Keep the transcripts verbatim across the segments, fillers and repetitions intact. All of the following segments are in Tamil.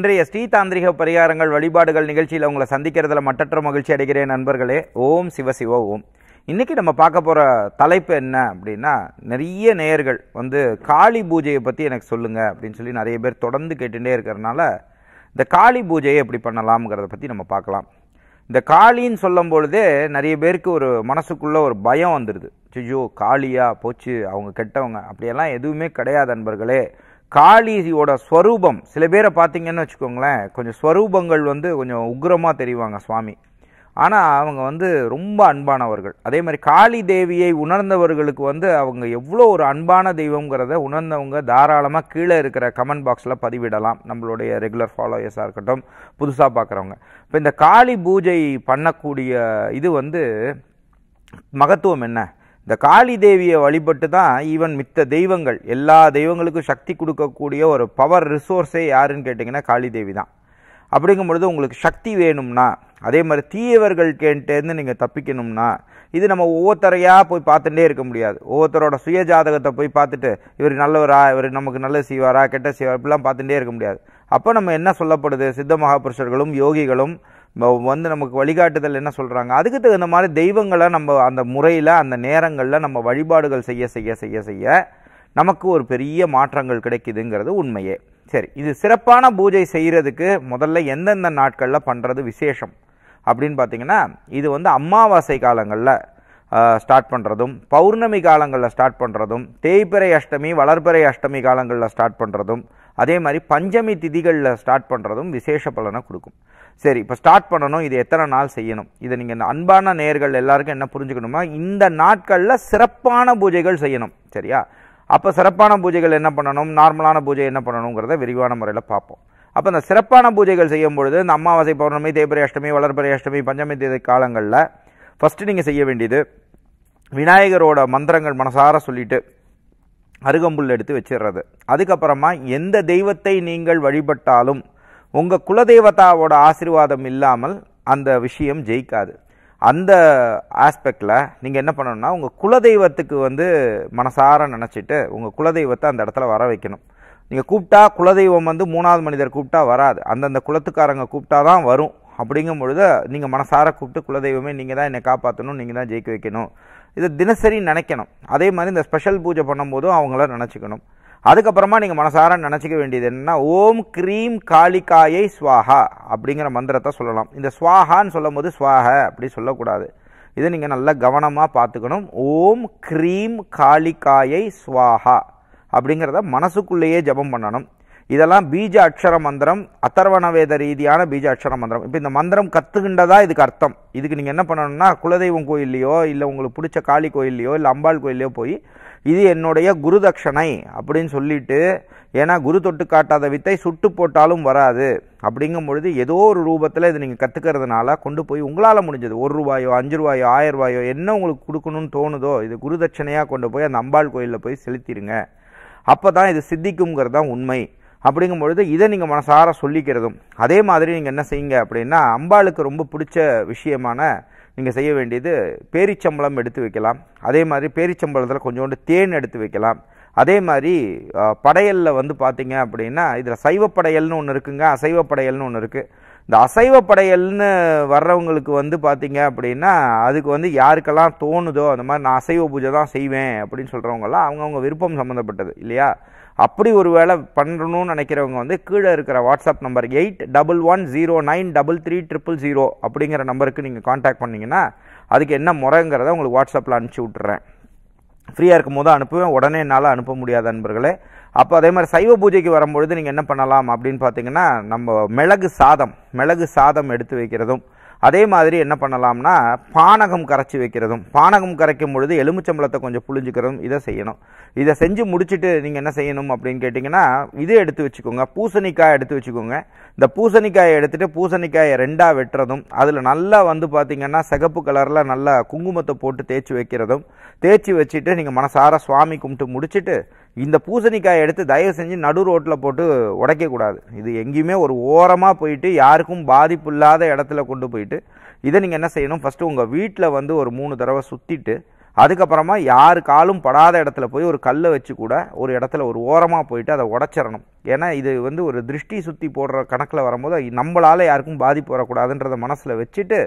இன்றைய ஸ்ரீ தாந்திரிக பரிகாரங்கள் வழிபாடுகள் நிகழ்ச்சியில் உங்களை சந்திக்கிறதுல மற்றற்ற மகிழ்ச்சி அடைகிறேன் நண்பர்களே. ஓம் சிவசிவா ஓம். இன்றைக்கி நம்ம பார்க்க போகிற தலைப்பு என்ன அப்படின்னா, நிறைய நேயர்கள் வந்து காளி பூஜையை பற்றி எனக்கு சொல்லுங்கள் அப்படின்னு சொல்லி நிறைய பேர் தொடர்ந்து கேட்டுகிட்டே இருக்கிறனால இந்த காளி பூஜையை எப்படி பண்ணலாம்ங்கிறத பற்றி நம்ம பார்க்கலாம். இந்த காளின்னு சொல்லும் பொழுதே நிறைய பேருக்கு ஒரு மனசுக்குள்ளே ஒரு பயம் வந்துடுது. ஐயோ காளியாக போச்சு, அவங்க கெட்டவங்க, அப்படியெல்லாம் எதுவுமே கிடையாது நண்பர்களே. காளியோட ஸ்வரூபம், சில பேரை பார்த்தீங்கன்னு வச்சுக்கோங்களேன், கொஞ்சம் ஸ்வரூபங்கள் வந்து கொஞ்சம் உக்ரமாக தெரிவாங்க சுவாமி, ஆனால் அவங்க வந்து ரொம்ப அன்பானவர்கள். அதே மாதிரி காளி தேவியை உணர்ந்தவர்களுக்கு வந்து அவங்க எவ்வளோ ஒரு அன்பான தெய்வங்கிறத உணர்ந்தவங்க தாராளமாக கீழே இருக்கிற கமெண்ட் பாக்ஸில் பதிவிடலாம், நம்மளுடைய ரெகுலர் ஃபாலோயர்ஸாக இருக்கட்டும் புதுசாக பார்க்குறவங்க. இப்போ இந்த காளி பூஜை பண்ணக்கூடிய இது வந்து மகத்துவம் என்ன, இந்த காளி தேவியை வழிபட்டு தான் ஈவன் மித்த தெய்வங்கள், எல்லா தெய்வங்களுக்கும் சக்தி கொடுக்கக்கூடிய ஒரு பவர் ரிசோர்ஸே யாருன்னு கேட்டிங்கன்னா காளி தேவி தான். அப்படிங்கும் பொழுது உங்களுக்கு சக்தி வேணும்னா, அதே மாதிரி தீயவர்கள் கேட்டேருந்து நீங்கள் தப்பிக்கணும்னா, இது நம்ம ஒவ்வொருத்தரையாக போய் பார்த்துட்டே இருக்க முடியாது. ஒவ்வொருத்தரோட சுய ஜாதகத்தை போய் பார்த்துட்டு இவர் நல்லவரா, இவர் நமக்கு நல்லது செய்வாரா, கெட்ட செய்வாரா, இப்படிலாம் பார்த்துட்டே இருக்க முடியாது. அப்போ நம்ம என்ன சொல்லப்படுது, சித்த மகாபுருஷர்களும் யோகிகளும் வந்து நமக்கு வழிகாட்டுதல் என்ன சொல்கிறாங்க, அதுக்கு தகுந்த மாதிரி தெய்வங்களை நம்ம அந்த முறையில் அந்த நேரங்களில் நம்ம வழிபாடுகள் செய்ய செய்ய செய்ய செய்ய நமக்கு ஒரு பெரிய மாற்றங்கள் கிடைக்குதுங்கிறது உண்மையே. சரி, இது சிறப்பான பூஜை செய்கிறதுக்கு முதல்ல எந்தெந்த நாட்களில் பண்ணுறது விசேஷம் அப்படின்னு பார்த்தீங்கன்னா, இது வந்து அமாவாசை காலங்களில் ஸ்டார்ட் பண்ணுறதும், பௌர்ணமி காலங்களில் ஸ்டார்ட் பண்ணுறதும், தேய்பிறை அஷ்டமி வளர்பிறை அஷ்டமி காலங்களில் ஸ்டார்ட் பண்ணுறதும், அதே மாதிரி பஞ்சமி திதிகளில் ஸ்டார்ட் பண்ணுறதும் விசேஷ பலனை கொடுக்கும். சரி, இப்போ ஸ்டார்ட் பண்ணணும், இது எத்தனை நாள் செய்யணும், இதை நீங்கள் இந்த அன்பான நேயர்கள் எல்லாருக்கும் என்ன புரிஞ்சுக்கணுமா, இந்த நாட்களில் சிறப்பான பூஜைகள் செய்யணும். சரியா, அப்போ சிறப்பான பூஜைகள் என்ன பண்ணணும், நார்மலான பூஜை என்ன பண்ணணுங்கிறத விரிவான முறையில் பார்ப்போம். அப்போ இந்த சிறப்பான பூஜைகள் செய்யும் பொழுது இந்த அமாவாசை பௌர்ணமி தேய்பிறை அஷ்டமி வளர்பிறை அஷ்டமி பஞ்சமி தேதி காலங்களில் ஃபஸ்ட்டு நீங்கள் செய்ய வேண்டியது, விநாயகரோட மந்திரங்கள் மனசார சொல்லிவிட்டு அருகம்புல் எடுத்து வச்சிடுறது. அதுக்கப்புறமா எந்த தெய்வத்தை நீங்கள் வழிபட்டாலும் உங்கள் குலதெய்வத்தாவோட ஆசீர்வாதம் இல்லாமல் அந்த விஷயம் ஜெயிக்காது. அந்த ஆஸ்பெக்டில் நீங்கள் என்ன பண்ணணும்னா, உங்கள் குலதெய்வத்துக்கு வந்து மனசார நினச்சிட்டு உங்கள் குலதெய்வத்தை அந்த இடத்துல வர வைக்கணும். நீங்கள் கூப்பிட்டா குலதெய்வம் வந்து மூணாவது மனிதர் கூப்பிட்டா வராது, அந்தந்த குலத்துக்காரங்க கூப்பிட்டா தான் வரும். அப்படிங்கும் பொழுது நீங்கள் மனசார கூப்பிட்டு குலதெய்வமே நீங்கள் தான் என்னை காப்பாற்றணும், நீங்கள் தான் ஜெயிக்க வைக்கணும், இதை தினசரி நினைக்கணும். அதே மாதிரி இந்த ஸ்பெஷல் பூஜை பண்ணும்போதும் அவங்கள நினச்சிக்கணும். அதுக்கப்புறமா நீங்கள் மனசார நினச்சிக்க வேண்டியது என்னென்னா, ஓம் க்ரீம் காளிகாயை ஸ்வாஹா அப்படிங்கிற மந்திரத்தை சொல்லலாம். இந்த ஸ்வாஹான்னு சொல்லும் போது ஸ்வாஹ அப்படி சொல்லக்கூடாது, இதை நீங்கள் நல்லா கவனமாக பார்த்துக்கணும். ஓம் க்ரீம் காளிகாயை ஸ்வாஹா அப்படிங்கிறத மனசுக்குள்ளேயே ஜபம் பண்ணணும். இதெல்லாம் பீஜ அக்ஷர மந்திரம், அதர்வணவேத ரீதியான பீஜ அக்ஷர மந்திரம். இப்போ இந்த மந்திரம் கற்றுக்கின்றதா இதுக்கு அர்த்தம். இதுக்கு நீங்கள் என்ன பண்ணணும்னா, குலதெய்வம் கோயில்லையோ இல்லை உங்களுக்கு பிடிச்ச காளி கோயில்லையோ இல்லை அம்பாள் கோயில்லையோ போய் இது என்னுடைய குரு தட்சணை அப்படின்னு சொல்லிட்டு, ஏன்னா குரு தொட்டு காட்டாத வித்தை சுட்டு போட்டாலும் வராது. அப்படிங்கும் பொழுது ஏதோ ஒரு ரூபத்தில் இது நீங்கள் கற்றுக்கிறதுனால கொண்டு போய் உங்களால் முடிஞ்சது ஒரு ரூபாயோ அஞ்சு ரூபாயோ ஆயிரம் ரூபாயோ என்ன உங்களுக்கு கொடுக்கணும்னு தோணுதோ இது குரு தட்சணையாக கொண்டு போய் அந்த அம்பாள் கோயிலில் போய் செலுத்திடுங்க. அப்போ தான் இது சித்திக்குங்கிறது தான் உண்மை. அப்படிங்கும் பொழுது இதை நீங்கள் மனசார சொல்லிக்கிறதும். அதே மாதிரி நீங்கள் என்ன செய்யுங்க அப்படின்னா, அம்பாளுக்கு ரொம்ப பிடிச்ச விஷயமான நீங்கள் செய்ய வேண்டியது, பேரிச்சம்பளம் எடுத்து வைக்கலாம். அதே மாதிரி பேரிச்சம்பளத்தில் கொஞ்சோண்டு தேன் எடுத்து வைக்கலாம். அதே மாதிரி படையலில் வந்து பார்த்தீங்க அப்படின்னா, இதில் சைவ படையல்னு ஒன்று இருக்குங்க, அசைவ படையல்னு ஒன்று இருக்குது. இந்த அசைவ படையல்னு வர்றவங்களுக்கு வந்து பார்த்தீங்க அப்படின்னா, அதுக்கு வந்து யாருக்கெல்லாம் தோணுதோ அந்த மாதிரி நான் அசைவ பூஜை தான் செய்வேன் அப்படின்னு சொல்கிறவங்கலாம் அவங்கவுங்க விருப்பம் சம்மந்தப்பட்டது இல்லையா. அப்படி ஒரு வேளை பண்ணணும்னு நினைக்கிறவங்க வந்து கீழே இருக்கிற WhatsApp number eight double one zero nine double three triple zero அப்படிங்கிற நம்பருக்கு நீங்கள் காண்டாக்ட் பண்ணிங்கன்னா அதுக்கு என்ன முறைங்கிறத உங்களுக்கு வாட்ஸ்அப்பில் அனுப்பிச்சி விட்டுறேன். ஃப்ரீயாக இருக்கும் போது அனுப்புவேன், உடனே என்னால் அனுப்ப முடியாத நண்பர்களே. அப்போ அதே மாதிரி சைவ பூஜைக்கு வரும்பொழுது நீங்கள் என்ன பண்ணலாம் அப்படின்னு பார்த்தீங்கன்னா, நம்ம மிளகு சாதம் மிளகு சாதம் எடுத்து வைக்கிறதும், அதே மாதிரி என்ன பண்ணலாம்னா பானகம் கரைச்சி வைக்கிறதும். பானகம் கரைக்கும் பொழுது எலுமிச்சம்பழத்தை கொஞ்சம் புழிஞ்சிக்கிறதும் இதை செய்யணும். இதை செஞ்சு முடிச்சுட்டு நீங்கள் என்ன செய்யணும் அப்படின்னு கேட்டிங்கன்னா, இது எடுத்து வச்சுக்கோங்க, பூசணிக்காய் எடுத்து வச்சுக்கோங்க. இந்த பூசணிக்காயை எடுத்துகிட்டு பூசணிக்காயை ரெண்டாக வெட்டுறதும், அதில் நல்லா வந்து பார்த்திங்கன்னா சிகப்பு கலரில் நல்லா குங்குமத்தை போட்டு தேய்ச்சி வைக்கிறதும். தேய்ச்சி வச்சுட்டு நீங்கள் மனசார சுவாமி கும்பிட்டு முடிச்சுட்டு இந்த பூசணிக்காயை எடுத்து தயவு செஞ்சு நடு ரோட்டில் போட்டு உடைக்கக்கூடாது. இது எங்கேயுமே ஒரு ஓரமாக போயிட்டு யாருக்கும் பாதிப்பு இல்லாத இடத்துல கொண்டு போயிட்டு இதை நீங்கள் என்ன செய்யணும், ஃபஸ்ட்டு உங்கள் வீட்டில் வந்து ஒரு மூணு தடவை சுற்றிட்டு அதுக்கப்புறமா யார் காலும் படாத இடத்துல போய் ஒரு கல்லை வச்சு கூட ஒரு இடத்துல ஒரு ஓரமாக போயிட்டு அதை உடச்சிடணும். ஏன்னா இது வந்து ஒரு திருஷ்டி சுற்றி போடுற கணக்கில் வரும்போது நம்மளால் யாருக்கும் பாதிப்பு வரக்கூடாதுன்றதை மனசில் வச்சுட்டு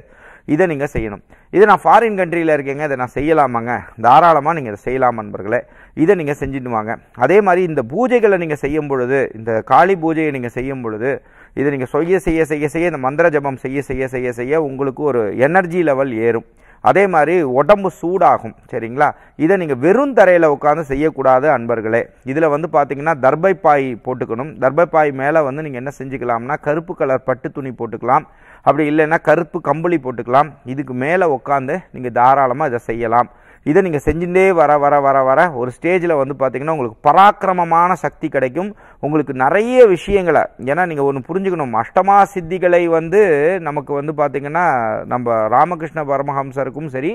இதை நீங்கள் செய்யணும். இது நான் ஃபாரின் கண்ட்ரியில் இருக்கேங்க, இதை நான் செய்யலாமாங்க? தாராளமாக நீங்கள் இதை செய்யலாம் நண்பர்களே. இதை நீங்கள் செஞ்சுட்டு வாங்க. அதே மாதிரி இந்த பூஜைகளை நீங்கள் செய்யும் பொழுது, இந்த காளி பூஜையை நீங்கள் செய்யும் பொழுது, இதை நீங்கள் செய்ய செய்ய செய்ய செய்ய இந்த மந்திர ஜபம் செய்ய செய்ய செய்ய செய்ய உங்களுக்கு ஒரு எனர்ஜி லெவல் ஏறும். அதே மாதிரி உடம்பு சூடாகும். சரிங்களா? இதை நீங்கள் வெறும் தரையில் உட்காந்து செய்யக்கூடாது அன்பர்களே. இதில் வந்து பார்த்திங்கன்னா தர்பைப்பாய் போட்டுக்கணும். தர்பைப்பாய் மேலே வந்து நீங்கள் என்ன செஞ்சுக்கலாம்னா கருப்பு கலர் பட்டு துணி போட்டுக்கலாம், அப்படி இல்லைன்னா கருப்பு கம்பளி போட்டுக்கலாம். இதுக்கு மேலே உட்காந்து நீங்கள் தாராளமாக இதை செய்யலாம். இதை நீங்கள் செஞ்சுட்டே வர வர வர வர ஒரு ஸ்டேஜில் வந்து பார்த்திங்கன்னா உங்களுக்கு பராக்கிரமமான சக்தி கிடைக்கும். உங்களுக்கு நிறைய விஷயங்களை, ஏன்னா நீங்கள் ஒன்று புரிஞ்சுக்கணும், அஷ்டமா சித்திகளை வந்து நமக்கு வந்து பார்த்திங்கன்னா நம்ம ராமகிருஷ்ண பரமஹம்சருக்கும் சரி,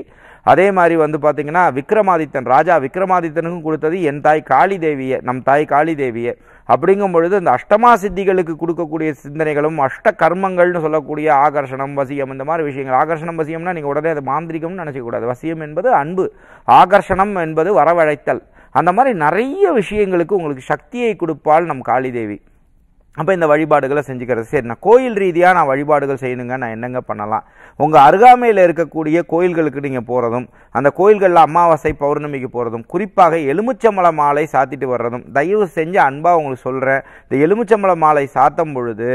அதே மாதிரி வந்து பார்த்திங்கன்னா விக்ரமாதித்தன் ராஜா விக்ரமாதித்தனுக்கும் கொடுத்தது என் தாய் காளி தேவியை, நம் தாய் காளி தேவியை. அப்படிங்கும் பொழுது அந்த அஷ்டமா சித்திகளுக்கு கொடுக்கக்கூடிய சிந்தனைகளும் அஷ்ட கர்மங்கள்னு சொல்லக்கூடிய ஆகர்ஷணம், வசியம், இந்த மாதிரி விஷயங்கள். ஆகர்ஷணம் வசியம்னா நீங்கள் உடனே அது மாந்திரிகம்னு நினச்சக்கூடாது. வசியம் என்பது அன்பு, ஆகர்ஷணம் என்பது வரவழைத்தல். அந்த மாதிரி நிறைய விஷயங்களுக்கு உங்களுக்கு சக்தியை கொடுப்பாள் நம் காளி தேவி. அப்போ இந்த வழிபாடுகளை செஞ்சுக்கிறது. சரி, நான் கோயில் ரீதியாக நான் வழிபாடுகள் செய்யணுங்க, நான் என்னங்க பண்ணலாம்? உங்கள் அருகாமையில் இருக்கக்கூடிய கோயில்களுக்கு நீங்கள் போகிறதும், அந்த கோயில்களில் அமாவாசை பௌர்ணமிக்கு போகிறதும், குறிப்பாக எலுமிச்சம்பழ மாலை சாத்திட்டு வர்றதும். தயவு செஞ்சு அன்பாக உங்களுக்கு சொல்கிறேன், இந்த எலுமிச்சம்பழ மாலை சாத்தும் பொழுது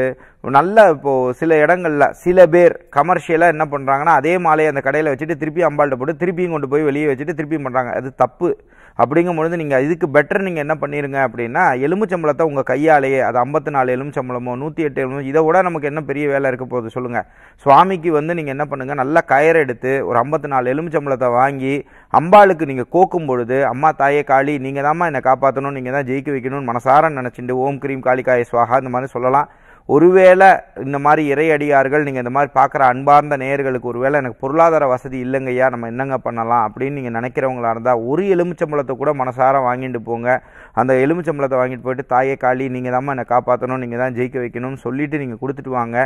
நல்ல, இப்போது சில இடங்களில் சில பேர் கமர்ஷியலாக என்ன பண்ணுறாங்கன்னா அதே மாலையை அந்த கடையில் வச்சுட்டு திருப்பி அம்பாள்கிட்ட போட்டு திருப்பியும் கொண்டு போய் வெளியே வச்சுட்டு திருப்பியும் பண்ணுறாங்க. அது தப்பு. அப்படிங்கும் பொழுது நீங்கள் இதுக்கு பெட்டர் நீங்கள் என்ன பண்ணிடுங்க அப்படின்னா, எலுமிச்சம்பழத்தை உங்கள் கையாலேயே, அது ஐம்பத்தி நாலு எலுமிச்சம்பழமோ நூற்றி எட்டு எலுமிச்சம், இதை விட நமக்கு என்ன பெரிய வேலை இருக்க போகுது சொல்லுங்கள்? சுவாமிக்கு வந்து நீங்கள் என்ன பண்ணுங்கள், நல்லா கயிறு எடுத்து ஒரு ஐம்பத்தி நாலு எலுமிச்சம்பழத்தை வாங்கி அம்பாளுக்கு நீங்கள் கோக்கும் பொழுது, அம்மா தாயே காளி, நீங்கள் தாம்மா என்னை காப்பாற்றணும், நீங்கள் தான் ஜெயிக்க வைக்கணும்னு மனசார நினச்சிட்டு ஓம் கிரீம் காளிகாய ஸ்வாகா இந்த மாதிரி சொல்லலாம். ஒருவேளை இந்த மாதிரி இறையடியார்கள் நீங்கள் இந்த மாதிரி பார்க்குற அன்பார்ந்த நேயர்களுக்கு ஒருவேளை எனக்கு பொருளாதார வசதி இல்லைங்கய்யா, நம்ம என்னங்க பண்ணலாம் அப்படின்னு நீங்கள் நினைக்கிறவங்களா இருந்தால் ஒரு எலுமிச்சம்பழத்தை கூட மனசார வாங்கிட்டு போங்க. அந்த எலுமிச்சம்பழத்தை வாங்கிட்டு போயிட்டு தாயே காளி, நீங்கள் தான் என்னை காப்பாற்றணும், நீங்கள் தான் ஜெயிக்க வைக்கணும்னு சொல்லிவிட்டு நீங்கள் கொடுத்துட்டு வாங்க.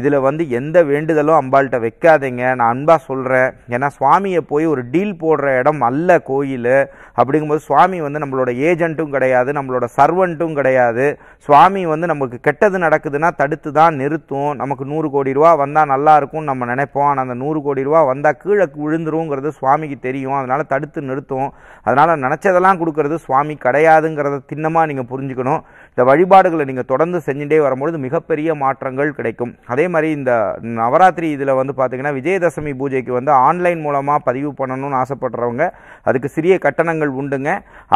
இதில் வந்து எந்த வேண்டுதலும் அம்பாள்கிட்ட வைக்காதீங்க, நான் அன்பாக சொல்கிறேன். ஏன்னா சுவாமியை போய் ஒரு டீல் போடுற இடம் அல்ல கோயில். அப்படிங்கும்போது சுவாமி வந்து நம்மளோட ஏஜென்ட்டும் கிடையாது, நம்மளோட சர்வெண்ட்டும் கிடையாது. சுவாமி வந்து நமக்கு கெட்டது நடக்குதுன்னா தடுத்து தான் நிறுத்தும். நமக்கு நூறு கோடி ரூபா வந்தா நல்லா இருக்கும் நம்ம நினைப்போம், ஆனா அந்த நூறு கோடி ரூபா வந்தா கீழே விழுந்துருங்கிறது சுவாமிக்கு தெரியும், அதனால தடுத்து நிறுத்தும். அதனால நினைச்சதெல்லாம் கொடுக்கறது சுவாமி கிடையாதுங்கிறத திண்ணமா நீங்க புரிஞ்சுக்கணும். இந்த வழிபாடுகளை நீங்க தொடர்ந்து செஞ்சுட்டே வரும்பொழுது மிகப்பெரிய மாற்றங்கள் கிடைக்கும். அதே மாதிரி இந்த நவராத்திரி இதுல வந்து பாத்தீங்கன்னா விஜயதசமி பூஜைக்கு வந்து ஆன்லைன் மூலமா பதிவு பண்ணணும்னு ஆசைப்படுறவங்க, அதுக்கு சிறிய கட்டணங்கள் உண்டுங்க.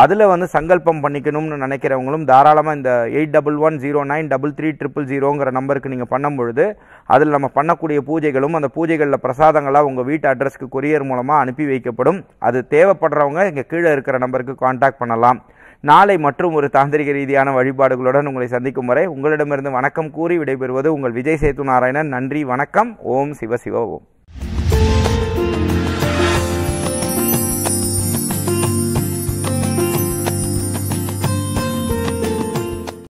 அதுல வந்து சங்கல்பம் பண்ணிக்கணும்னு நினைக்கிறவங்களும் தாராளமா இந்த eight double one zero nine double three triple zero ங்கிற நம்பருக்கு நீங்கள் பண்ணும்பொழுது அதில் நம்ம பண்ணக்கூடிய பூஜைகளும் அந்த பூஜைகளில் பிரசாதங்களாக உங்கள் வீட்டு அட்ரஸ்க்கு கொரியர் மூலமாக அனுப்பி வைக்கப்படும். அது தேவைப்படுறவங்க இங்கே கீழே இருக்கிற நம்பருக்கு காண்டாக்ட் பண்ணலாம். நாளை மற்றும் ஒரு தாந்திரிக ரீதியான வழிபாடுகளுடன் உங்களை சந்திக்கும் வரை உங்களிடமிருந்து வணக்கம் கூறி விடைபெறுவது உங்கள் விஜய் சேத்து நாராயணன். நன்றி, வணக்கம். ஓம் சிவ சிவ ஓம்.